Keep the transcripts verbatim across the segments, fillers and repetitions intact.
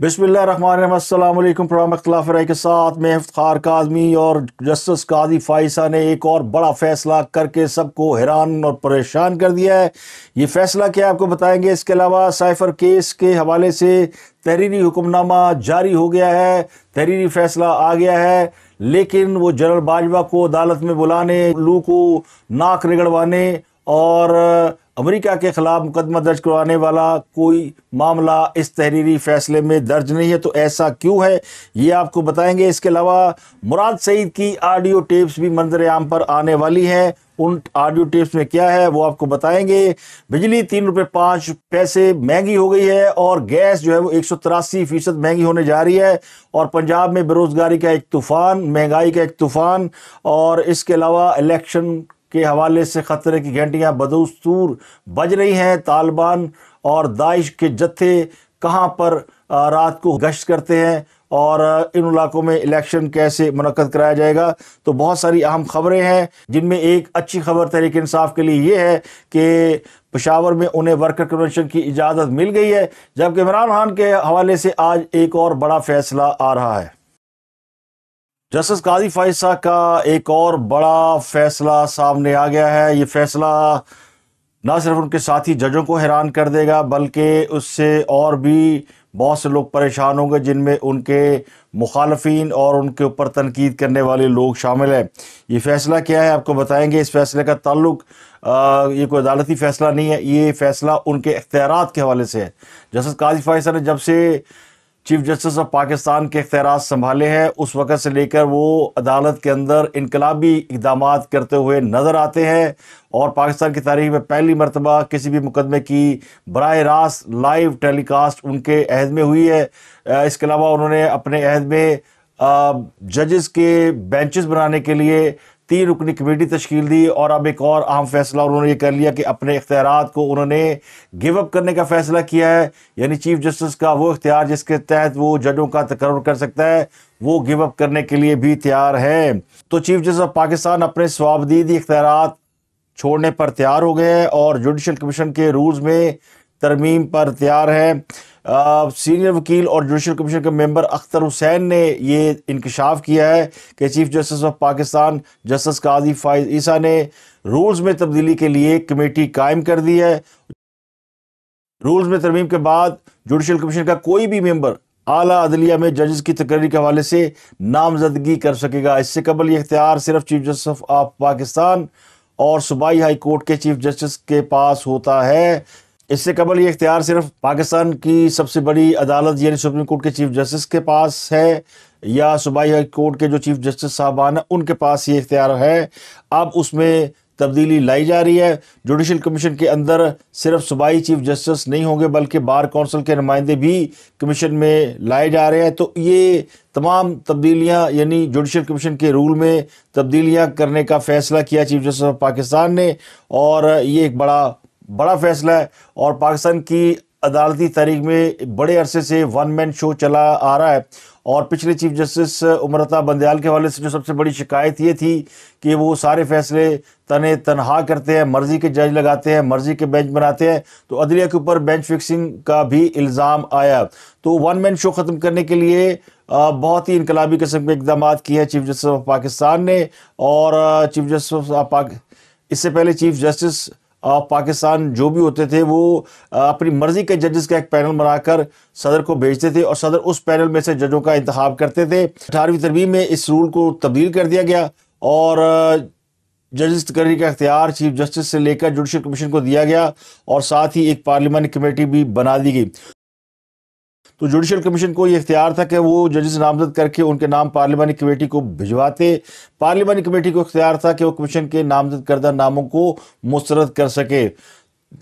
बिस्मिल्लाहिर्रहमानिर्रहीम। अस्सलाम वालेकुम। प्रोग्राम इख़्तिलाफ़ राय के साथ में इफ़्तिख़ार काज़मी और जस्टिस काज़ी फ़ाइज़ ईसा ने एक और बड़ा फ़ैसला करके सबको हैरान और परेशान कर दिया है। ये फ़ैसला क्या आपको बताएंगे। इसके अलावा साइफ़र केस के हवाले से तहरीरी हुक्मनामा जारी हो गया है, तहरीरी फ़ैसला आ गया है, लेकिन वो जनरल बाजवा को अदालत में बुलाने, लू को नाक रगड़वाने और अमेरिका के ख़िलाफ़ मुकदमा दर्ज करवाने वाला कोई मामला इस तहरीरी फ़ैसले में दर्ज नहीं है। तो ऐसा क्यों है ये आपको बताएंगे। इसके अलावा मुराद सईद की ऑडियो टेप्स भी मंजर आम पर आने वाली हैं। उन ऑडियो टेप्स में क्या है वो आपको बताएंगे। बिजली तीन रुपये पाँच पैसे महंगी हो गई है और गैस जो है वो एक सौ तिरासी फीसद महंगी होने जा रही है। और पंजाब में बेरोज़गारी का एक तूफ़ान, महंगाई का एक तूफ़ान और इसके अलावा इलेक्शन के हवाले से ख़तरे की घंटियां बदस्तूर बज रही हैं। तलबान और दाइश के जत्थे कहां पर रात को गश्त करते हैं और इन इलाकों में इलेक्शन कैसे मुनक़द कराया जाएगा। तो बहुत सारी अहम ख़बरें हैं, जिनमें एक अच्छी खबर तहरीक इंसाफ के लिए ये है कि पेशावर में उन्हें वर्कर कन्वेंशन की इजाज़त मिल गई है। जबकि इमरान खान के हवाले से आज एक और बड़ा फ़ैसला आ रहा है। जस्टिस काज़ी फ़ाइज़ ईसा का एक और बड़ा फ़ैसला सामने आ गया है। ये फ़ैसला ना सिर्फ उनके साथी जजों को हैरान कर देगा, बल्कि उससे और भी बहुत से लोग परेशान होंगे, जिनमें उनके मुखालफीन और उनके ऊपर तनकीद करने वाले लोग शामिल हैं। ये फ़ैसला क्या है आपको बताएंगे। इस फ़ैसले का ताल्लुक आ, ये कोई अदालती फ़ैसला नहीं है, ये फ़ैसला उनके इख्तियारात के हवाले से है। जस्टिस काज़ी फ़ाइज़ ईसा ने जब से चीफ़ जस्टिस ऑफ पाकिस्तान के इख्तियारात संभाले हैं, उस वक़्त से लेकर वो अदालत के अंदर इनकलाबी इक़दाम करते हुए नज़र आते हैं। और पाकिस्तान की तारीख़ में पहली मरतबा किसी भी मुकदमे की बराह रास्त लाइव टेलीकास्ट उनके अहद में हुई है। इसके अलावा उन्होंने अपने अहद में जजेस के बेंचेस बनाने के लिए तीन रुकनी कमेटी तश्कील दी। और अब एक और अहम फैसला उन्होंने ये कर लिया कि अपने इख्तियारात को उन्होंने गिव अप करने का फ़ैसला किया है। यानी चीफ़ जस्टिस का वो इख्तियार जिसके तहत वो जजों का तकर्रुर कर सकता है, वो गिव अप करने के लिए भी तैयार है। तो चीफ़ जस्टिस ऑफ पाकिस्तान अपने स्वाबदीद इख्तियारात छोड़ने पर तैयार हो गए हैं और जुडिशल कमीशन के रूल्स में तरमीम पर तैयार है। सीनियर वकील और जुडिशल कमीशन के मेंबर अख्तर हुसैन ने ये इंकशाफ किया है कि chief justice of Pakistan justice Qazi Faez Isa ने रूल्स में तब्दीली के लिए कमेटी कायम कर दी है। रूल्स में तरमीम के बाद जुडिशल कमीशन का कोई भी मेंबर आला अदलिया में जजेस की तकरीर के हवाले से नामजदगी कर सकेगा। इससे कबल ये इख्तियार सिर्फ चीफ़ जस्टिस ऑफ पाकिस्तान और सूबाई हाई कोर्ट के चीफ़ जस्टिस के पास होता है। इससे कबल ये इख्तियार सिर्फ पाकिस्तान की सबसे बड़ी अदालत यानी सुप्रीम कोर्ट के चीफ़ जस्टिस के पास है या सूबाई हाई कोर्ट के जो चीफ़ जस्टिस साहबान हैं उनके पास ये इख्तियार है। अब उसमें तब्दीली लाई जा रही है। जुडिशल कमीशन के अंदर सिर्फ सूबाई चीफ़ जस्टिस नहीं होंगे, बल्कि बार कौंसिल के नुमाइंदे भी कमीशन में लाए जा रहे हैं। तो ये तमाम तब्दीलियाँ यानी जुडिशल कमीशन के रूल में तब्दीलियाँ करने का फ़ैसला किया चीफ़ जस्टिस ऑफ पाकिस्तान ने। और ये एक बड़ा बड़ा फ़ैसला है। और पाकिस्तान की अदालती तारीख में बड़े अरसे से वन मैन शो चला आ रहा है। और पिछले चीफ़ जस्टिस उमर अता बंदियाल के हवाले से जो सबसे बड़ी शिकायत ये थी कि वो सारे फ़ैसले तने तनहा करते हैं, मर्ज़ी के जज लगाते हैं, मर्ज़ी के बेंच बनाते हैं। तो अदलिया के ऊपर बेंच फिक्सिंग का भी इल्ज़ाम आया। तो वन मैन शो ख़त्म करने के लिए बहुत ही इनकलाबी किस्म के इकदाम किए हैं चीफ़ जस्टिस ऑफ पाकिस्तान ने। और चीफ़ जस्टिस ऑफ पाक इससे पहले चीफ़ जस्टिस और पाकिस्तान जो भी होते थे वो अपनी मर्ज़ी के जजेस का एक पैनल बनाकर सदर को भेजते थे और सदर उस पैनल में से जजों का इंतखाब करते थे। अठारहवीं तरमीम में इस रूल को तब्दील कर दिया गया और जजेस तकरीर का इख्तियार चीफ जस्टिस से लेकर जुडिशल कमीशन को दिया गया और साथ ही एक पार्लियामानी कमेटी भी बना दी गई। तो जुडिशल कमीशन को ये इख्तियार था कि वो जजेस नामजद करके उनके नाम पार्लियामानी कमेटी को भिजवाते। पार्लियामानी कमेटी को इख्तियार था कि वो कमीशन के नामजद करदा नामों को मुस्तरद कर सके।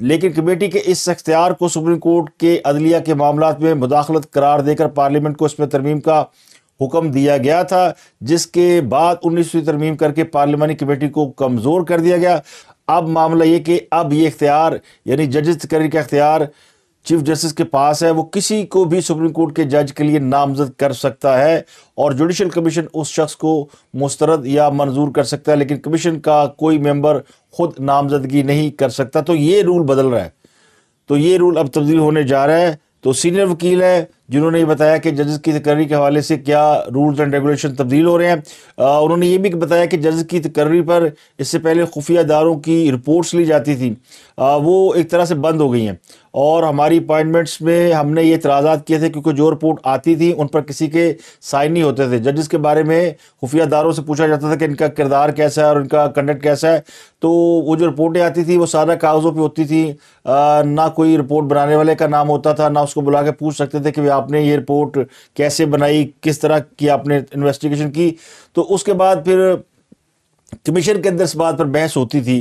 लेकिन कमेटी के इस इख्तियार को सुप्रीम कोर्ट के अदलिया के मामलों में मुदाखलत करार देकर पार्लियामेंट को इसमें तरमीम का हुक्म दिया गया था, जिसके बाद उन्नीसवीं तरमीम करके पार्लियामानी कमेटी को कमज़ोर कर दिया गया। अब मामला ये कि अब ये इख्तियार यानी जजेस तकरीर का इख्तियार चीफ जस्टिस के पास है। वो किसी को भी सुप्रीम कोर्ट के जज के लिए नामजद कर सकता है और जुडिशल कमीशन उस शख्स को मुस्तरद या मंजूर कर सकता है, लेकिन कमीशन का कोई मेंबर खुद नामजदगी नहीं कर सकता। तो ये रूल बदल रहा है। तो ये रूल अब तब्दील होने जा रहा है। तो सीनियर वकील है जिन्होंने ये बताया कि जजेस की तकर्री के हवाले से क्या रूल्स एंड रेगुलेशन तब्दील हो रहे हैं। आ, उन्होंने ये भी बताया कि जजेस की तकर्री पर इससे पहले खुफिया इदारों की रिपोर्ट्स ली जाती थी, आ, वो एक तरह से बंद हो गई हैं, और हमारी अपॉइंटमेंट्स में हमने ये इतराज़ात किए थे क्योंकि जो रिपोर्ट आती थी उन पर किसी के साइन नहीं होते थे। जजेस के बारे में खुफिया इदारों से पूछा जाता था कि इनका किरदार कैसा है और इनका कंडक्ट कैसा है, तो वो जो रिपोर्टें आती थी वो सारा कागज़ों पे होती थी, आ, ना कोई रिपोर्ट बनाने वाले का नाम होता था, ना उसको बुला के पूछ सकते थे कि भाई आपने ये रिपोर्ट कैसे बनाई, किस तरह की आपने इन्वेस्टिगेशन की। तो उसके बाद फिर कमीशन के अंदर इस बात पर बहस होती थी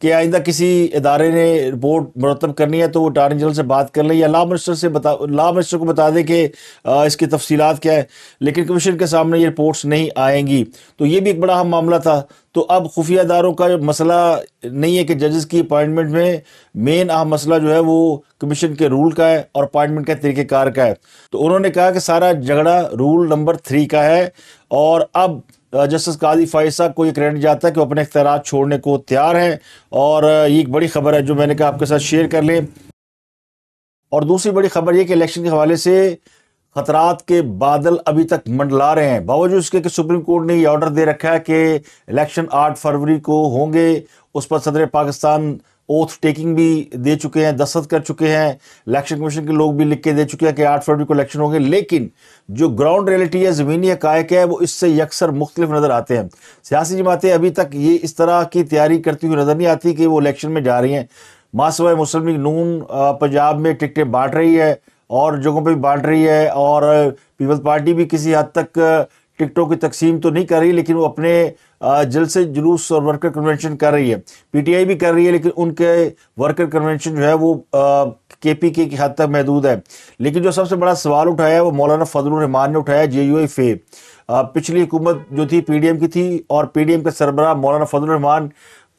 कि आइंदा किसी इदारे ने रिपोर्ट मुरतब करनी है तो वो अटारनी जनरल से बात कर लें या लॉ मिनिस्टर से बता लॉ मिनिस्टर को बता दें कि इसकी तफसीलात क्या है, लेकिन कमीशन के सामने ये रिपोर्ट्स नहीं आएंगी। तो ये भी एक बड़ा अहम मामला था। तो अब खुफिया इदारों का मसला नहीं है कि जजेस की अपॉइंटमेंट में मेन अहम मसला जो है वो कमीशन के रूल का है और अपॉइंटमेंट के तरीक़ेकार का है। तो उन्होंने कहा कि सारा झगड़ा रूल नंबर थ्री का है, और अब जस्टिस काज़ी फ़ाइज़ ईसा को ये क्रेडिट जाता है कि वो अपने इख्तियार छोड़ने को तैयार हैं, और ये एक बड़ी खबर है जो मैंने कहा आपके साथ शेयर कर लें। और दूसरी बड़ी खबर ये कि इलेक्शन के हवाले से खतरात के बादल अभी तक मंडला रहे हैं, बावजूद इसके कि सुप्रीम कोर्ट ने ये ऑर्डर दे रखा है कि इलेक्शन आठ फरवरी को होंगे। उस पर सदर पाकिस्तान ओथ टेकिंग भी दे चुके हैं, दस्तखत कर चुके हैं, इलेक्शन कमीशन के लोग भी लिख के दे चुके हैं कि आठ फरवरी को इलेक्शन होंगे, लेकिन जो ग्राउंड रियलिटी है, ज़मीनी हक़ायक़ है, वो इससे यकसर मुख्तलिफ नज़र आते हैं। सियासी जमातें अभी तक ये इस तरह की तैयारी करती हुई नज़र नहीं आती कि वो इलेक्शन में जा रही हैं। मासवाए मुस्लिम लीग नून पंजाब में टिकटें बाँट रही है और जगहों पर भी बाँट रही है, और पीपल्स पार्टी भी किसी हद तक टिकटों की तकसीम तो नहीं कर रही, लेकिन वो अपने जलसे जुलूस और वर्कर कन्वेंशन कर रही है। पीटीआई भी कर रही है, लेकिन उनके वर्कर कन्वेंशन जो है वो केपीके की हद तक महदूद है। लेकिन जो सबसे बड़ा सवाल उठाया है वो मौलाना फजलुर्रहमान ने उठाया, जेयूआई फे पिछली हुकूमत जो थी पीडीएम की थी, और पीडीएम के सरबराह मौलाना फजलुर्रहमान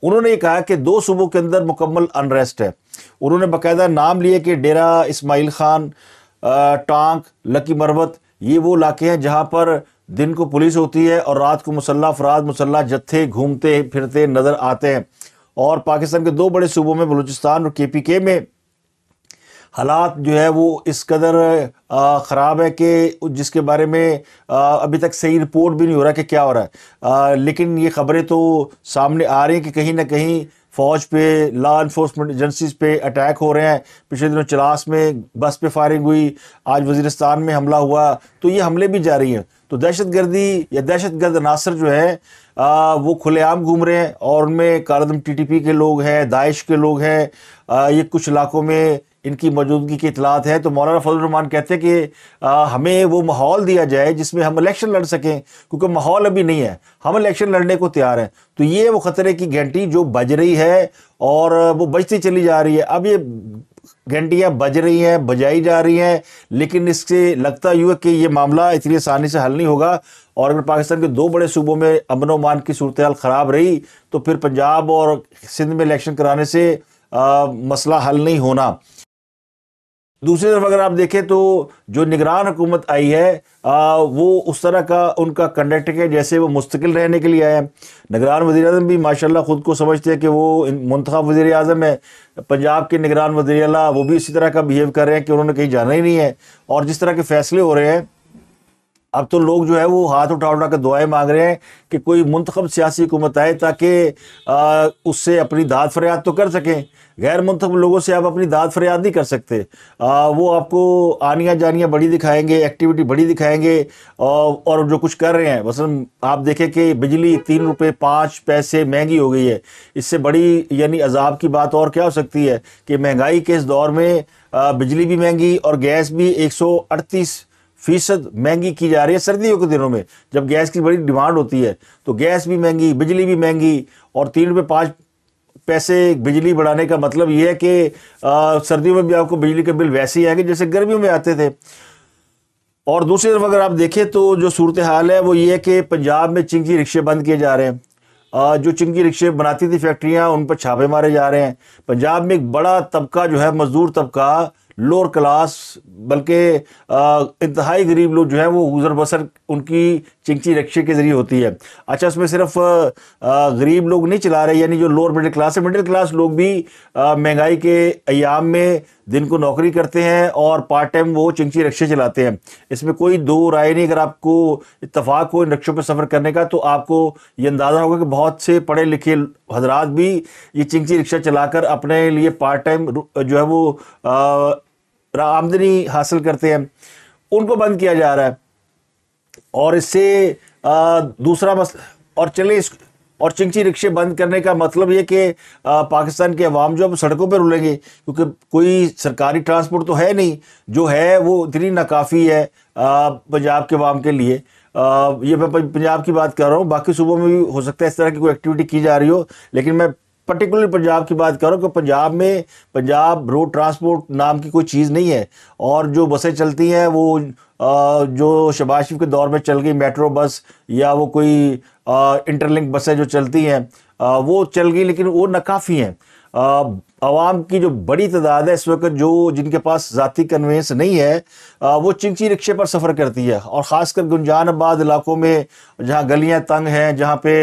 उन्होंने कहा कि दो सूबों के अंदर मुकम्मल अनरेस्ट है। उन्होंने बाकायदा नाम लिए कि डेरा इसमाइल खान, टांक लकी मरवत, ये वो इलाके हैं जहाँ पर दिन को पुलिस होती है और रात को मुसल्ला अफराद, मुसल्ला जत्थे घूमते फिरते नज़र आते हैं। और पाकिस्तान के दो बड़े सूबों में बलूचिस्तान और केपीके में हालात जो है वो इस कदर ख़राब है कि जिसके बारे में आ, अभी तक सही रिपोर्ट भी नहीं हो रहा कि क्या हो रहा है, आ, लेकिन ये ख़बरें तो सामने आ रही हैं कि कहीं ना कहीं फ़ौज पे, लॉ इन्फोर्समेंट एजेंसीज़ पे अटैक हो रहे हैं। पिछले दिनों चलास में बस पे फायरिंग हुई, आज वज़ीरिस्तान में हमला हुआ, तो ये हमले भी जारी हैं। तो दहशत गर्दी या दहशत गर्द अनासर जो है आ, वो खुलेआम घूम रहे हैं, और उनमें कारदम टीटीपी के लोग हैं, दाइश के लोग हैं, ये कुछ इलाकों में इनकी मौजूदगी की इतलात है। तो मौलाना फजलुर्रहमान कहते हैं कि आ, हमें वो माहौल दिया जाए जिसमें हम इलेक्शन लड़ सकें, क्योंकि माहौल अभी नहीं है, हम इलेक्शन लड़ने को तैयार हैं। तो ये वो ख़तरे की घंटी जो बज रही है और वो बजती चली जा रही है। अब ये घंटियाँ बज रही हैं, बजाई जा रही हैं, लेकिन इससे लगता यूँ है कि ये मामला इतनी आसानी से हल नहीं होगा। और अगर पाकिस्तान के दो बड़े सूबों में अमन व अमान की सूरत हाल ख़राब रही तो फिर पंजाब और सिंध में इलेक्शन कराने से आ, मसला हल नहीं होना। दूसरी तरफ अगर आप देखें तो जो निगरान हुकूमत आई है आ, वो उस तरह का उनका कंडक्ट है जैसे वो मुस्तकिल रहने के लिए आए हैं। निगरान वज़ीर-ए-आज़म भी माशाल्लाह ख़ुद को समझते हैं कि वो मुंतखब वज़ीर-ए-आज़म है। पंजाब के निगरान वज़ीर-ए-आला वो भी इसी तरह का बिहेव कर रहे हैं कि उन्होंने कहीं जाना ही नहीं है, और जिस तरह के फैसले हो रहे हैं अब तो लोग जो है वो हाथ उठा उठा कर दुआएं मांग रहे हैं कि कोई मुंतखब सियासी हुकूमत आए ताकि उससे अपनी दाद फरियाद तो कर सकें। गैर मुंतखब लोगों से आप अपनी दाद फरियाद नहीं कर सकते, आ, वो आपको आनियाँ जानियाँ बड़ी दिखाएंगे, एक्टिविटी बड़ी दिखाएंगे, और, और जो कुछ कर रहे हैं, मसलन आप देखें कि बिजली तीन रुपये पाँच पैसे महंगी हो गई है। इससे बड़ी यानी अजाब की बात और क्या हो सकती है कि महंगाई के इस दौर में आ, बिजली भी महंगी और गैस भी एक सौ अड़तीस फीसद महंगी की जा रही है सर्दियों के दिनों में, जब गैस की बड़ी डिमांड होती है। तो गैस भी महंगी, बिजली भी महंगी, और तीन रुपये पाँच पैसे बिजली बढ़ाने का मतलब ये है कि आ, सर्दियों में भी आपको बिजली के बिल वैसे ही आएंगे जैसे गर्मियों में आते थे। और दूसरी तरफ अगर आप देखें तो जो सूरत हाल है वो ये है कि पंजाब में चिंगी रिक्शे बंद किए जा रहे हैं, आ, जो चिंगी रिक्शे बनाती थी फैक्ट्रियाँ उन पर छापे मारे जा रहे हैं। पंजाब में एक बड़ा तबका जो है, मज़दूर तबका, लोअर क्लास बल्कि इंतहाई गरीब लोग जो है वो गुजर बसर उनकी चिंगची रिक्शे के ज़रिए होती है। अच्छा, उसमें सिर्फ गरीब लोग नहीं चला रहे, यानी जो लोअर मिडिल क्लास है, मिडिल क्लास लोग भी महंगाई के अयाम में दिन को नौकरी करते हैं और पार्ट टाइम वो चिंगची रिक्शे चलाते हैं। इसमें कोई दो राय नहीं। अगर आपको इत्तफाक हो इन रिक्शों पर सफ़र करने का तो आपको ये अंदाज़ा होगा कि बहुत से पढ़े लिखे हजरात भी ये चिंगची रिक्शा चलाकर अपने लिए पार्ट टाइम जो है वो आमदनी हासिल करते हैं, उनको बंद किया जा रहा है। और इससे दूसरा मसला, और चले इस और चिंगची रिक्शे बंद करने का मतलब ये कि पाकिस्तान के अवाम जो अब सड़कों पर रुलेंगे, क्योंकि कोई सरकारी ट्रांसपोर्ट तो है नहीं, जो है वो इतनी नाकाफ़ी है पंजाब के अवाम के लिए। आ, ये मैं पंजाब की बात कर रहा हूँ, बाकी सूबों में भी हो सकता है इस तरह की कोई एक्टिविटी की जा रही हो, लेकिन मैं पर्टिकुलर पंजाब की बात करो कि पंजाब में पंजाब रोड ट्रांसपोर्ट नाम की कोई चीज़ नहीं है। और जो बसें चलती हैं वो आ, जो शहबाज़ शरीफ़ के दौर में चल गई मेट्रो बस या वो कोई इंटरलिंक बसें जो चलती हैं आ, वो चल गई, लेकिन वो नाकाफ़ी हैं। आवाम की जो बड़ी तादाद है इस वक्त जो जिनके पास ज़ाती कन्वेंस नहीं है आ, वो चिंगची रिक्शे पर सफ़र करती है, और ख़ासकर गुंजान आबाद इलाकों में जहाँ गलियाँ तंग हैं, जहाँ पे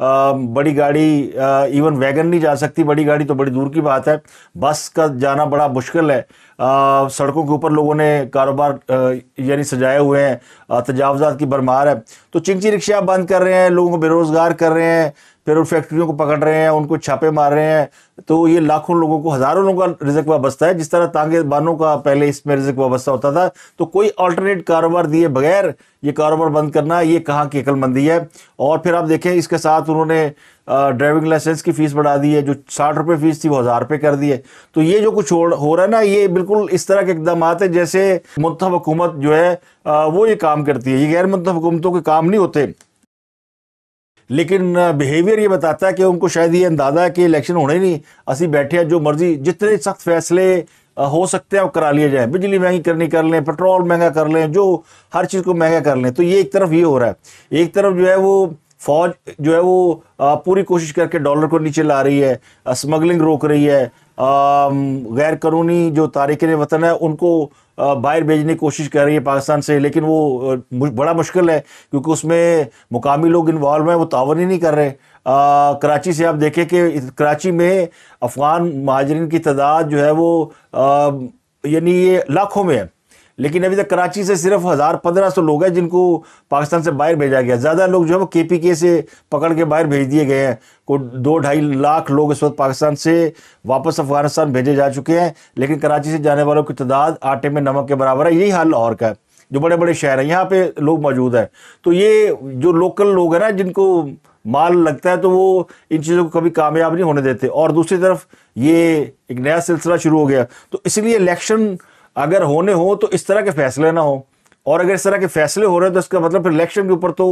आ, बड़ी गाड़ी आ, इवन वैगन नहीं जा सकती, बड़ी गाड़ी तो बड़ी दूर की बात है, बस का जाना बड़ा मुश्किल है। आ, सड़कों के ऊपर लोगों ने कारोबार यानी सजाए हुए हैं, तजावज़ात की भरमार है। तो चिंगची रिक्शे आप बंद कर रहे हैं, लोगों को बेरोज़गार कर रहे हैं, फिर उन फैक्ट्रियों को पकड़ रहे हैं, उनको छापे मार रहे हैं, तो ये लाखों लोगों को, हज़ारों लोगों का रिज़्क वाबस्ता है। जिस तरह तांगे बानों का पहले इसमें रिज़्क वाबस्ता होता था, तो कोई अल्टरनेट कारोबार दिए बगैर ये कारोबार बंद करना, ये कहाँ की अक्लमंदी है। और फिर आप देखें, इसके साथ उन्होंने ड्राइविंग लाइसेंस की फ़ीस बढ़ा दी है, जो साठ रुपये फ़ीस थी वो हज़ार रुपये कर दी है। तो ये जो कुछ हो रहा है ना, ये बिल्कुल इस तरह के इकदाम हैं जैसे मुंतखब हुकूमत जो है वो ये काम करती है। ये गैर मुंतखब हुकूमतों के काम नहीं होते, लेकिन बिहेवियर ये बताता है कि उनको शायद ये अंदाज़ा है कि इलेक्शन होने नहीं, असीं बैठे हैं, जो मर्ज़ी जितने सख्त फैसले हो सकते हैं वो करा लिए जाएँ, बिजली महंगी करनी कर लें, पेट्रोल महंगा कर लें, जो हर चीज़ को महंगा कर लें। तो ये एक तरफ ये हो रहा है, एक तरफ जो है वो फ़ौज जो है वो पूरी कोशिश करके डॉलर को नीचे ला रही है, स्मगलिंग रोक रही है, गैर कानूनी जो तारिकिन वतन है उनको बाहर भेजने की कोशिश कर रही है पाकिस्तान से, लेकिन वो बड़ा मुश्किल है क्योंकि उसमें मुकामी लोग इन्वॉल्व हैं, वो तावन ही नहीं कर रहे। आ, कराची से आप देखें कि कराची में अफ़गान महाजरीन की तादाद जो है वो यानी ये लाखों में है, लेकिन अभी तक कराची से सिर्फ हज़ार पंद्रह सौ लोग हैं जिनको पाकिस्तान से बाहर भेजा गया। ज़्यादा लोग जो है वो केपीके से पकड़ के बाहर भेज दिए गए हैं। को दो ढाई लाख लोग इस वक्त पाकिस्तान से वापस अफगानिस्तान भेजे जा चुके हैं, लेकिन कराची से जाने वालों की तादाद आटे में नमक के बराबर है। यही हाल लाहौर का है, जो बड़े बड़े शहर हैं यहाँ पे लोग मौजूद हैं। तो ये जो लोकल लोग हैं ना, जिनको माल लगता है, तो वो इन चीज़ों को कभी कामयाब नहीं होने देते। और दूसरी तरफ ये एक नया सिलसिला शुरू हो गया। तो इसलिए इलेक्शन अगर होने हो तो इस तरह के फैसले ना हो, और अगर इस तरह के फैसले हो रहे हैं तो इसका मतलब फिर इलेक्शन के ऊपर तो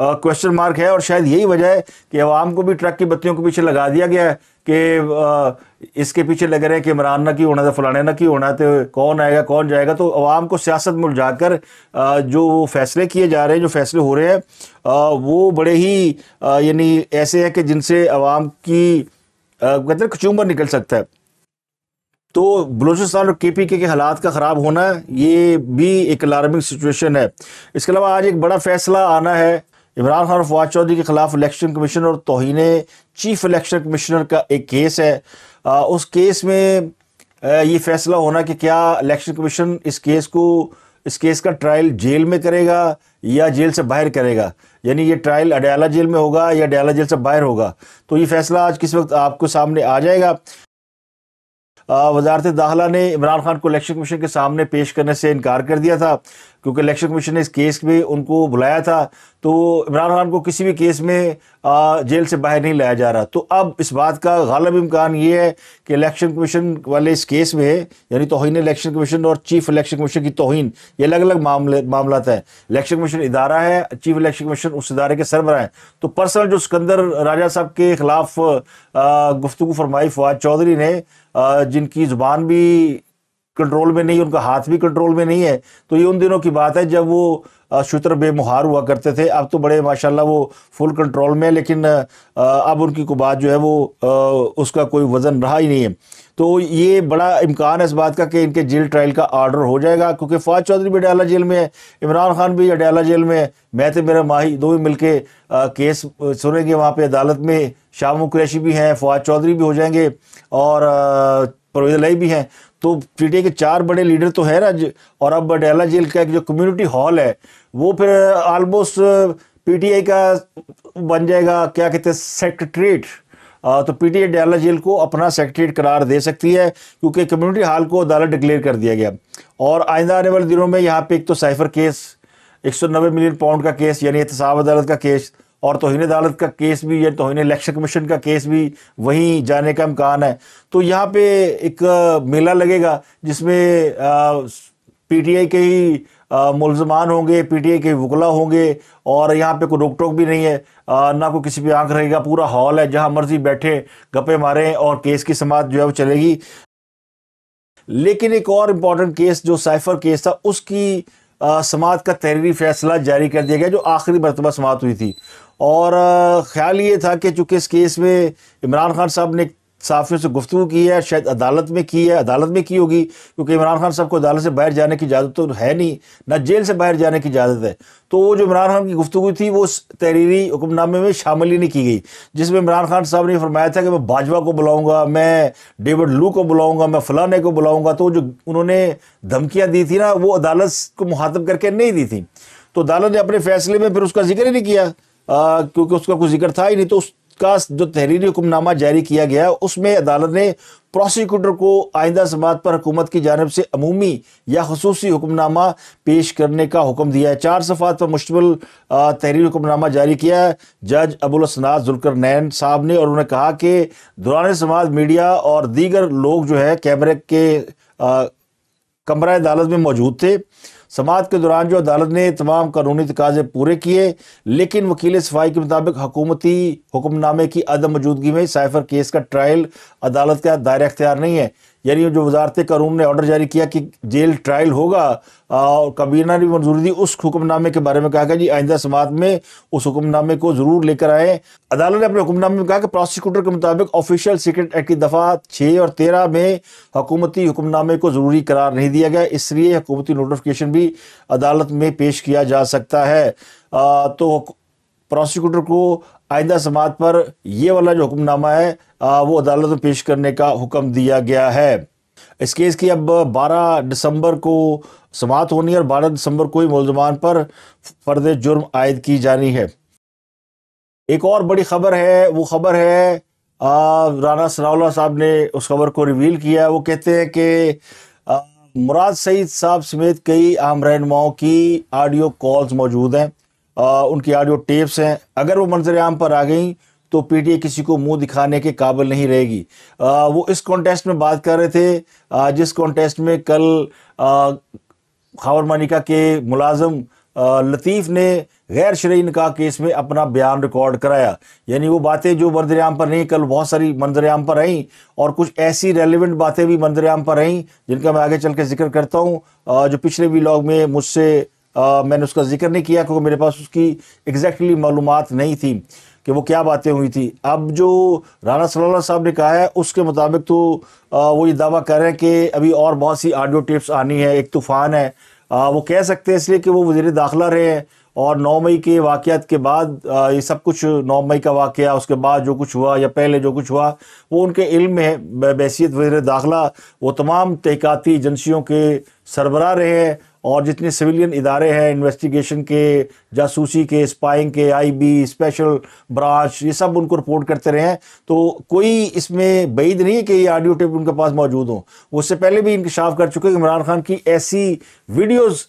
क्वेश्चन मार्क है। और शायद यही वजह है कि अवाम को भी ट्रक की बत्तियों के पीछे लगा दिया गया है कि इसके पीछे लग रहे हैं कि इमरान ना की होना था, फलाने ना की होना था, कौन आएगा कौन जाएगा। तो अवाम को सियासत में उलझा कर जो फैसले किए जा रहे हैं, जो फैसले हो रहे हैं, वो बड़े ही यानी ऐसे हैं कि जिनसे अवाम की कहते हैं कचूमर निकल सकता है। तो बलूचिस्तान और केपीके के हालात का ख़राब होना ये भी एक अलार्मिंग सिचुएशन है। इसके अलावा आज एक बड़ा फैसला आना है इमरान खान और फवाद चौधरी के ख़िलाफ़। इलेक्शन कमीशन और तौहीने चीफ़ इलेक्शन कमिश्नर का एक केस है। आ, उस केस में आ, ये फैसला होना कि क्या इलेक्शन कमीशन इस केस को इस केस का ट्रायल जेल में करेगा या जेल से बाहर करेगा, यानी ये ट्रायल अडयाला जेल में होगा या अडयाला जेल से बाहर होगा। तो ये फैसला आज किस वक्त आपको सामने आ जाएगा। वज़ारत दाखिला ने इमरान खान को इलेक्शन कमीशन के सामने पेश करने से इनकार कर दिया था, क्योंकि इलेक्शन कमीशन ने इस केस में उनको बुलाया था। तो इमरान खान को किसी भी केस में आ, जेल से बाहर नहीं लाया जा रहा। तो अब इस बात का गालिब इम्कान ये है कि इलेक्शन कमीशन वाले इस केस में, यानी तौहीन इलेक्शन कमीशन और चीफ़ इलेक्शन कमीशन की तौहीन, ये अलग अलग मामले मामला है। इलेक्शन कमीशन इदारा है, चीफ़ इलेक्शन कमीशन उस इदारे के सरबराह हैं। तो पर्सनल जो सिकंदर राजा साहब के ख़िलाफ़ गुफ्तगू फरमाई फवाद चौधरी ने, जिनकी ज़ुबान भी कंट्रोल में नहीं, उनका हाथ भी कंट्रोल में नहीं है। तो ये उन दिनों की बात है जब वो शुतर बेमुहार हुआ करते थे। अब तो बड़े माशाल्लाह वो फुल कंट्रोल में है, लेकिन अब उनकी कुबात जो है वो उसका कोई वज़न रहा ही नहीं है। तो ये बड़ा इम्कान है इस बात का कि इनके जेल ट्रायल का आर्डर हो जाएगा, क्योंकि फवाद चौधरी भी अडयाला जेल में है, इमरान खान भी अडयाला जेल में है, मैं तो मेरा माही दो ही मिल के केस सुनेंगे वहाँ पर अदालत में। शाम कुरैशी भी हैं, फवाद चौधरी भी हो जाएंगे और परवेज़ लाई भी हैं। तो पीटीए के चार बड़े लीडर तो हैं ना। और अब अडयाला जेल का एक जो कम्युनिटी हॉल है वो फिर आलमोस्ट पीटीआई का बन जाएगा, क्या कहते हैं, सेक्रेटरीट। तो पीटीआई अडयाला जेल को अपना सेक्रेटरीट करार दे सकती है, क्योंकि कम्युनिटी हॉल को अदालत डिक्लेयर कर दिया गया। और आइंदा आने वाले दिनों में यहाँ पे एक तो साइफर केस, एक सौ नब्बे मिलियन पाउंड का केस यानी एहतसाब अदालत का केस, और तौहीन अदालत का केस भी या तौहीन इलेक्शन कमीशन का केस भी वहीं जाने का इम्कान है। तो यहाँ पे एक मेला लगेगा जिसमें पीटीआई के ही मुलजमान होंगे, पीटीआई के वकला होंगे, और यहाँ पे कोई रोक टोक भी नहीं है, आ, ना कोई किसी पे आंख रहेगा। पूरा हॉल है जहाँ मर्जी बैठे गप्पे मारें और केस की समाअत जो है वो चलेगी। लेकिन एक और इम्पॉर्टेंट केस जो साइफर केस था, उसकी समाअत का तहरीरी फैसला जारी कर दिया गया जो आखिरी मरतबा समाअत हुई थी। और ख़्याल ये था कि चूँकि इस केस में इमरान खान साहब ने साफियों से गुफ्तगू की है, शायद अदालत में की है, अदालत में की होगी, क्योंकि इमरान खान साहब को अदालत से बाहर जाने की इजाज़त तो है नहीं, ना जेल से बाहर जाने की इजाज़त है। तो वो जो इमरान खान की गुफ्तगू थी वो उस तहरीरी हुक्मनामे में शामिल ही नहीं की गई, जिसमें इमरान खान साहब ने फरमाया था कि मैं बाजवा को बुलाऊँगा, मैं डेविड लू को बुलाऊँगा, मैं फलाने को बुलाऊँगा। तो जो उन्होंने धमकियाँ दी थी ना, वो अदालत को मुखातब करके नहीं दी थी। तो अदालत ने अपने फैसले में फिर उसका जिक्र ही नहीं किया, क्योंकि उसका कुछ जिक्र था ही नहीं। तो का जो तहरीरी हुक्मनामा जारी किया गया उसमें अदालत ने प्रोसिक्यूटर को आइंदा समात पर हुकूमत की जानिब से अमूमी या खसूसी हुक्मनामा पेश करने का हुक्म दिया है। चार सफ़ात पर मुश्तमिल तहरीरी हुक्मनामा जारी किया है जज अब्दुल हसनत जुलकरनैन साहब ने, और उन्होंने कहा कि दौरान समात मीडिया और दीगर लोग जो है कैमरे के कमरा अदालत में मौजूद थे। समाअत के दौरान जो अदालत ने तमाम कानूनी तकाजे पूरे किए, लेकिन वकील सफाई के मुताबिक हुकूमती हुक्मनामे की अदम मौजूदगी में साइफर केस का ट्रायल अदालत का दायरा अख्तियार नहीं है। यानी जो वजारत कानून ने ऑर्डर जारी किया कि जेल ट्रायल होगा और काबीना ने मंजूरी दी, उस हुक्मनामे के बारे में कहा गया जी आइंदा समाअत में उस हुक्मनामे को ज़रूर लेकर आए। अदालत ने अपने हुक्मनामे में कहा कि प्रोसिक्यूटर के मुताबिक ऑफिशियल सीक्रेट एक्ट की दफ़ा छः और तेरह में हुकूमती हुक्मनामे को ज़रूरी करार नहीं दिया गया, इसलिए हुकूमती नोटिफिकेशन भी अदालत में पेश किया जा सकता है। आ, तो प्रोसिक्यूटर को आइंदा समाअत पर यह वाला जो हुक्मनामा है आ, वो अदालत में पेश करने का हुक्म दिया गया है। इस केस की अब बारह दिसंबर को समाअत होनी है और बारह दिसंबर को ही मुलजमान पर फर्द जुर्म आयद की जानी है। एक और बड़ी खबर है, वो खबर है आ, राना सनौल्ला साहब ने उस खबर को रिवील किया। वो कहते हैं कि आ, मुराद सईद साहब समेत कई अहम रहनुमाओं की ऑडियो कॉल्स मौजूद हैं, आ, उनकी ऑडियो टेप्स हैं। अगर वो मंजर आम पर आ गई तो पीटीए किसी को मुंह दिखाने के काबिल नहीं रहेगी। आ, वो इस कॉन्टेस्ट में बात कर रहे थे आ, जिस कॉन्टेस्ट में कल खावर मानिका के मुलाजम लतीफ़ ने गैर शरई निकाह केस में अपना बयान रिकॉर्ड कराया। यानी वो बातें जो मंजरेआम पर नहीं, कल बहुत सारी मंजरेआम पर आई और कुछ ऐसी रेलिवेंट बातें भी मंजरेआम पर आई जिनका मैं आगे चल के जिक्र करता हूँ, जो पिछले व्लॉग में मुझसे आ, मैंने उसका जिक्र नहीं किया क्योंकि मेरे पास उसकी एग्जैक्टली मालूमात नहीं थी कि वो क्या बातें हुई थी। अब जो राना सनौल्ला साहब ने कहा है उसके मुताबिक तो आ, वो ये दावा कर रहे हैं कि अभी और बहुत सी ऑडियो टेप्स आनी है, एक तूफ़ान है। आ, वो कह सकते हैं इसलिए कि वो वज़ीर दाखिला रहे हैं और नौ मई के वाक़यात के बाद आ, ये सब कुछ नौ मई का वाक़या, उसके बाद जो कुछ हुआ या पहले जो कुछ हुआ वो उनके इल्म में है। बहसीत वज़ीर दाखिला वो तमाम तहक़ीक़ाती एजेंसियों के सरबराह रहे हैं और जितने सिविलियन इदारे हैं इन्वेस्टिगेशन के, जासूसी के, स्पाइंग के, आईबी, स्पेशल ब्रांच, ये सब उनको रिपोर्ट करते रहे हैं। तो कोई इसमें बैद नहीं है कि ये ऑडियो टेप उनके पास मौजूद हो। उससे पहले भी इंकशाफ कर चुके हैं इमरान खान की ऐसी वीडियोज़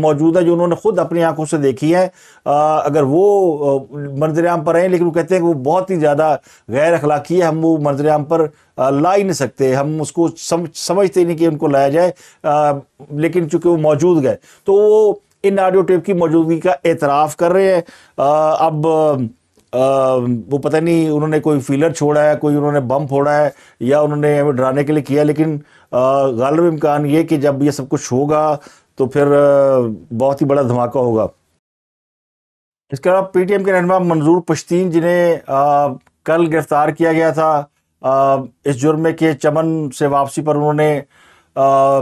मौजूद है जो उन्होंने ख़ुद अपनी आंखों से देखी है। आ, अगर वो मंजरेआम पर आए, लेकिन वो कहते हैं कि वो बहुत ही ज़्यादा गैर अखलाकी है, हम वो मंजरेआम पर ला ही नहीं सकते, हम उसको सम, समझते ही नहीं कि उनको लाया जाए, आ, लेकिन चूँकि वो मौजूद गए तो वो इन ऑडियो टेप की मौजूदगी का एतराफ़ कर रहे हैं। अब वो पता नहीं उन्होंने कोई फीलर छोड़ा है, कोई उन्होंने बम फोड़ा है या उन्होंने हमें डराने के लिए किया, लेकिन गालिब इम्कान ये कि जब ये सब कुछ होगा तो फिर बहुत ही बड़ा धमाका होगा। इसके अलावा पीडीएम के रहनुमा मंजूर पश्तन जिन्हें कल गिरफ़्तार किया गया था, आ, इस जुर्मे के चमन से वापसी पर उन्होंने आ,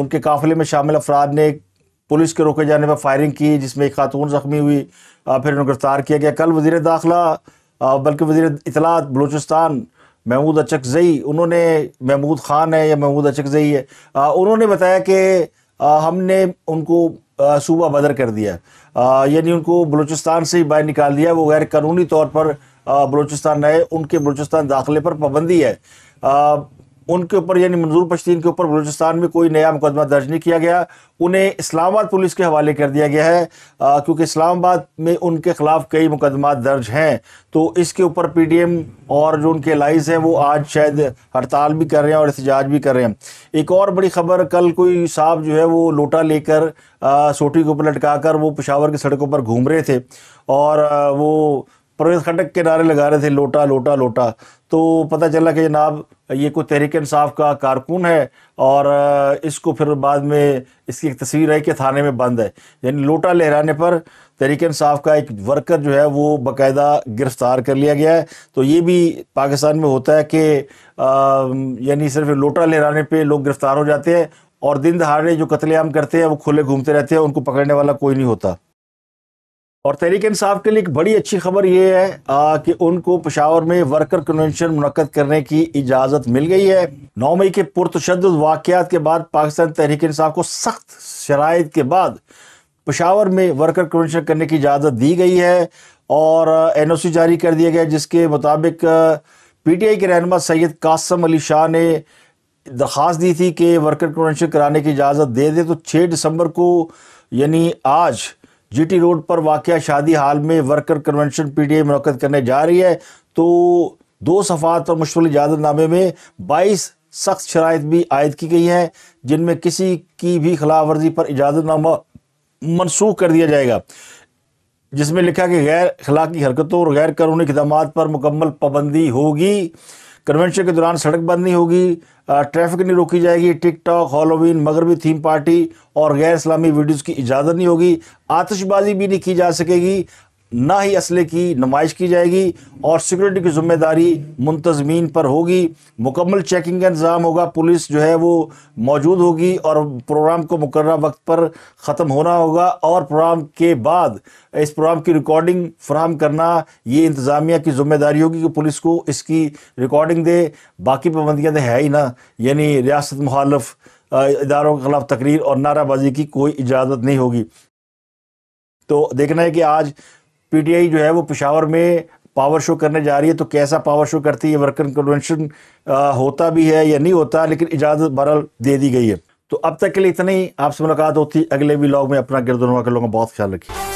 उनके काफ़िले में शामिल अफराद ने पुलिस के रोके जाने पर फायरिंग की जिसमें एक खातून ज़ख्मी हुई, आ, फिर उन्हें गिरफ़्तार किया गया। कल वज़ीर दाखिला बल्कि वज़ीर इतलात बलूचिस्तान महमूद अचकज़ई, उन्होंने महमूद खान है या महमूद अचकज़ई है, आ, उन्होंने बताया कि हमने उनको सूबा बदर कर दिया, यानी उनको बलूचिस्तान से ही बाहर निकाल दिया, वो गैर कानूनी तौर पर बलूचिस्तान आए, उनके बलूचिस्तान दाखिले पर पाबंदी है। आ, उनके ऊपर यानी मंजूर पश्तन के ऊपर बलूचिस्तान में कोई नया मुकदमा दर्ज नहीं किया गया, उन्हें इस्लामाबाद पुलिस के हवाले कर दिया गया है क्योंकि इस्लामाबाद में उनके खिलाफ कई मुकदमा दर्ज हैं। तो इसके ऊपर पीडीएम और जो उनके एलाइज हैं वो आज शायद हड़ताल भी कर रहे हैं और एहतजाज भी कर रहे हैं। एक और बड़ी खबर, कल कोई साहब जो है वो लोटा लेकर सोटी के ऊपर लटका कर वो पेशावर की सड़कों पर घूम रहे थे और आ, वो परवेज़ खटक के नारे लगा रहे थे, लोटा लोटा लोटा। तो पता चला कि जनाब ये कोई तहरीक इंसाफ का कारकुन है और इसको फिर बाद में इसकी एक तस्वीर है कि थाने में बंद है, यानी लोटा लहराने पर तहरीक इंसाफ का एक वर्कर जो है वो बाकायदा गिरफ़्तार कर लिया गया है। तो ये भी पाकिस्तान में होता है कि यानी सिर्फ लोटा लहराने पर लोग गिरफ़्तार हो जाते हैं और दिन दहाड़े जो कत्लेआम करते हैं वो खुले घूमते रहते हैं, उनको पकड़ने वाला कोई नहीं होता। और तहरीक इंसाफ के लिए एक बड़ी अच्छी खबर ये है आ, कि उनको पेशावर में वर्कर कन्वेंशन मुनक़द करने की इजाज़त मिल गई है। नौ मई के पुरतशद्दुद वाक़यात के बाद पाकिस्तान तहरीक इंसाफ को सख्त शराइत के बाद पेशावर में वर्कर कन्वेंशन करने की इजाज़त दी गई है और एन ओ सी जारी कर दिया गया जिसके मुताबिक पी टी आई के रहनुमा सैयद क़ासिम अली शाह ने दरख्वास्त दी थी कि वर्कर कन्वेंशन कराने की इजाज़त दे दे। तो छः दिसंबर को यानी आज जीटी रोड पर वाक़या शादी हाल में वर्कर कन्वेंशन पीडीए मुनक़द करने जा रही है। तो दो सफ़ात और मुश्किल इजाज़तनामे में बाईस सख्त शराइत भी आयद की गई हैं जिनमें किसी की भी खिलाफ वर्जी पर इजाज़तनामा मनसूख कर दिया जाएगा, जिसमें लिखा कि गैर अखलाकी हरकतों और गैर कानूनी खिदमात पर मुकम्मल पाबंदी होगी। कन्वेंशन के दौरान सड़क बंद नहीं होगी, ट्रैफिक नहीं रोकी जाएगी, टिकटॉक, हैलोवीन, मगरबी थीम पार्टी और गैर इस्लामी वीडियोज़ की इजाज़त नहीं होगी, आतिशबाजी भी नहीं की जा सकेगी, ना ही असले की नुमाइश की जाएगी और सिक्योरिटी की जिम्मेदारी मुंतज़मीन पर होगी। मुकम्मल चेकिंग का इंतज़ाम होगा, पुलिस जो है वो मौजूद होगी और प्रोग्राम को मुकर्रर वक्त पर ख़त्म होना होगा और प्रोग्राम के बाद इस प्रोग्राम की रिकॉर्डिंग फराहम करना ये इंतज़ामिया की जिम्मेदारी होगी कि पुलिस को इसकी रिकॉर्डिंग दे। बाकी पाबंदियाँ तो है ही ना, यानी रियासत मुखालफ इदारों के खिलाफ तकरीर और नाराबाजी की कोई इजाज़त नहीं होगी। तो देखना है कि आज पीटीआई जो है वो पेशावर में पावर शो करने जा रही है, तो कैसा पावर शो करती है, वर्कर कन्वेंशन होता भी है या नहीं होता, लेकिन इजाज़त बहरहाल दे दी गई है। तो अब तक के लिए इतना ही, आपसे मुलाकात होती अगले व्लॉग में। अपना गिरदोनुमा के लोगों का बहुत ख्याल रखिए।